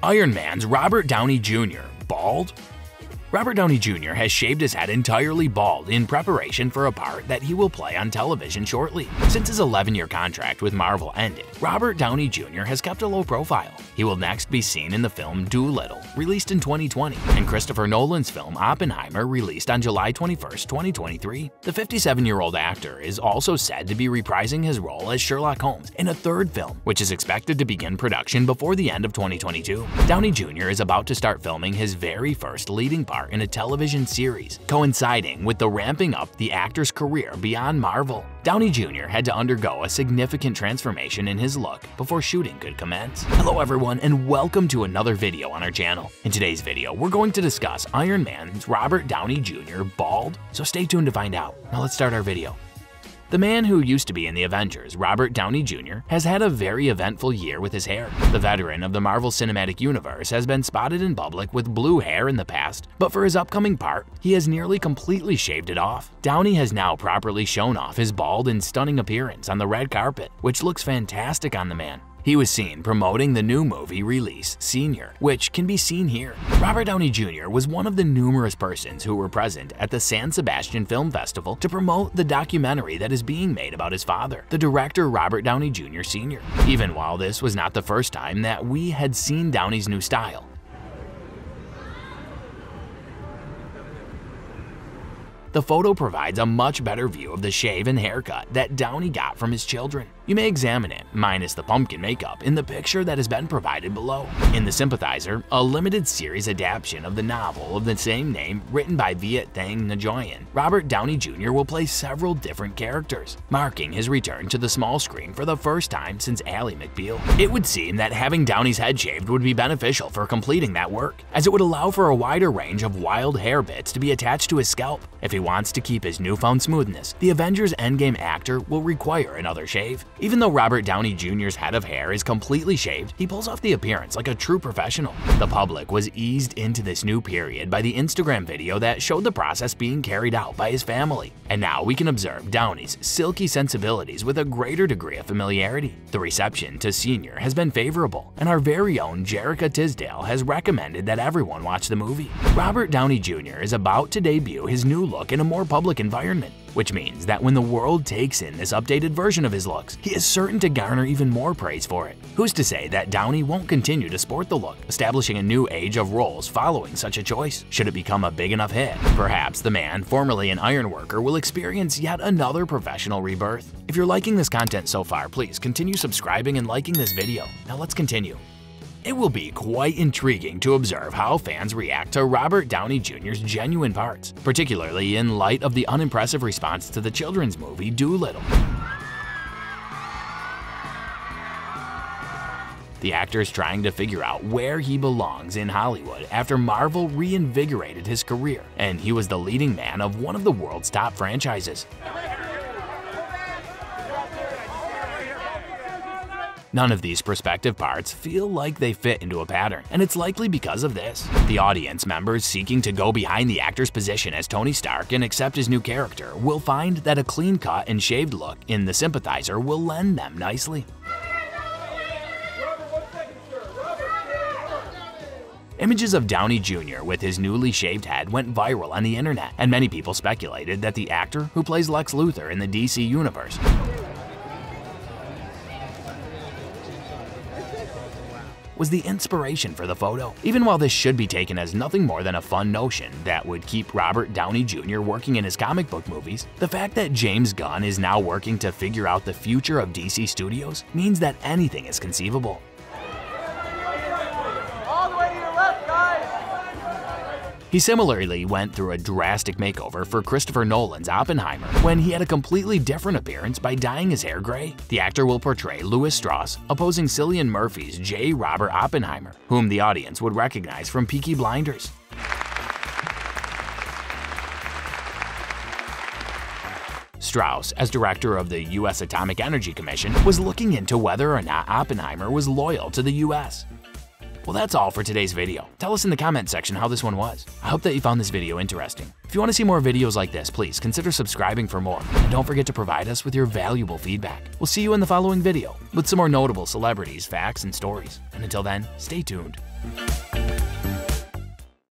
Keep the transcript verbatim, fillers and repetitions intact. Iron Man's Robert Downey Junior Bald? Robert Downey Junior has shaved his head entirely bald in preparation for a part that he will play on television shortly. Since his eleven-year contract with Marvel ended, Robert Downey Junior has kept a low profile. He will next be seen in the film Doolittle, released in twenty twenty, and Christopher Nolan's film Oppenheimer, released on July twenty-first, twenty twenty-three. The fifty-seven-year-old actor is also said to be reprising his role as Sherlock Holmes in a third film, which is expected to begin production before the end of twenty twenty-two. Downey Junior is about to start filming his very first leading part in a television series, coinciding with the ramping up the actor's career beyond Marvel. Downey Junior had to undergo a significant transformation in his look before shooting could commence. Hello everyone and welcome to another video on our channel. In today's video, we're going to discuss Iron Man's Robert Downey Junior Bald, so stay tuned to find out. Now let's start our video. The man who used to be in the Avengers, Robert Downey Junior, has had a very eventful year with his hair. The veteran of the Marvel Cinematic Universe has been spotted in public with blue hair in the past, but for his upcoming part, he has nearly completely shaved it off. Downey has now properly shown off his bald and stunning appearance on the red carpet, which looks fantastic on the man. He was seen promoting the new movie release, Senior, which can be seen here. Robert Downey Junior was one of the numerous persons who were present at the San Sebastian Film Festival to promote the documentary that is being made about his father, the director Robert Downey Junior Senior Even while this was not the first time that we had seen Downey's new style, the photo provides a much better view of the shave and haircut that Downey got from his children. You may examine it, minus the pumpkin makeup, in the picture that has been provided below. In The Sympathizer, a limited series adaptation of the novel of the same name written by Viet Thanh Nguyen, Robert Downey Junior will play several different characters, marking his return to the small screen for the first time since Ally McBeal. It would seem that having Downey's head shaved would be beneficial for completing that work, as it would allow for a wider range of wild hair bits to be attached to his scalp. If he wants to keep his newfound smoothness, the Avengers Endgame actor will require another shave. Even though Robert Downey Junior's head of hair is completely shaved, he pulls off the appearance like a true professional. The public was eased into this new period by the Instagram video that showed the process being carried out by his family, and now we can observe Downey's silky sensibilities with a greater degree of familiarity. The reception to Senior has been favorable, and our very own Jerrica Tisdale has recommended that everyone watch the movie. Robert Downey Junior is about to debut his new look in a more public environment, which means that when the world takes in this updated version of his looks, he is certain to garner even more praise for it. Who's to say that Downey won't continue to sport the look, establishing a new age of roles following such a choice? Should it become a big enough hit? Perhaps the man, formerly an iron worker, will experience yet another professional rebirth. If you're liking this content so far, please continue subscribing and liking this video. Now let's continue. It will be quite intriguing to observe how fans react to Robert Downey Junior's genuine parts, particularly in light of the unimpressive response to the children's movie Doolittle. The actor is trying to figure out where he belongs in Hollywood after Marvel reinvigorated his career, and he was the leading man of one of the world's top franchises. None of these prospective parts feel like they fit into a pattern, and it's likely because of this. The audience members seeking to go behind the actor's position as Tony Stark and accept his new character will find that a clean-cut and shaved look in The Sympathizer will lend them nicely. Images of Downey Junior with his newly shaved head went viral on the internet, and many people speculated that the actor, who plays Lex Luthor in the D C Universe, was the inspiration for the photo. Even while this should be taken as nothing more than a fun notion that would keep Robert Downey Junior working in his comic book movies, the fact that James Gunn is now working to figure out the future of D C Studios means that anything is conceivable. He similarly went through a drastic makeover for Christopher Nolan's Oppenheimer, when he had a completely different appearance by dyeing his hair gray. The actor will portray Louis Strauss, opposing Cillian Murphy's J. Robert Oppenheimer, whom the audience would recognize from Peaky Blinders. Strauss, as director of the U S Atomic Energy Commission, was looking into whether or not Oppenheimer was loyal to the U S Well, that's all for today's video. Tell us in the comment section how this one was. I hope that you found this video interesting. If you want to see more videos like this, please consider subscribing for more. And don't forget to provide us with your valuable feedback. We'll see you in the following video with some more notable celebrities, facts, and stories. And until then, stay tuned.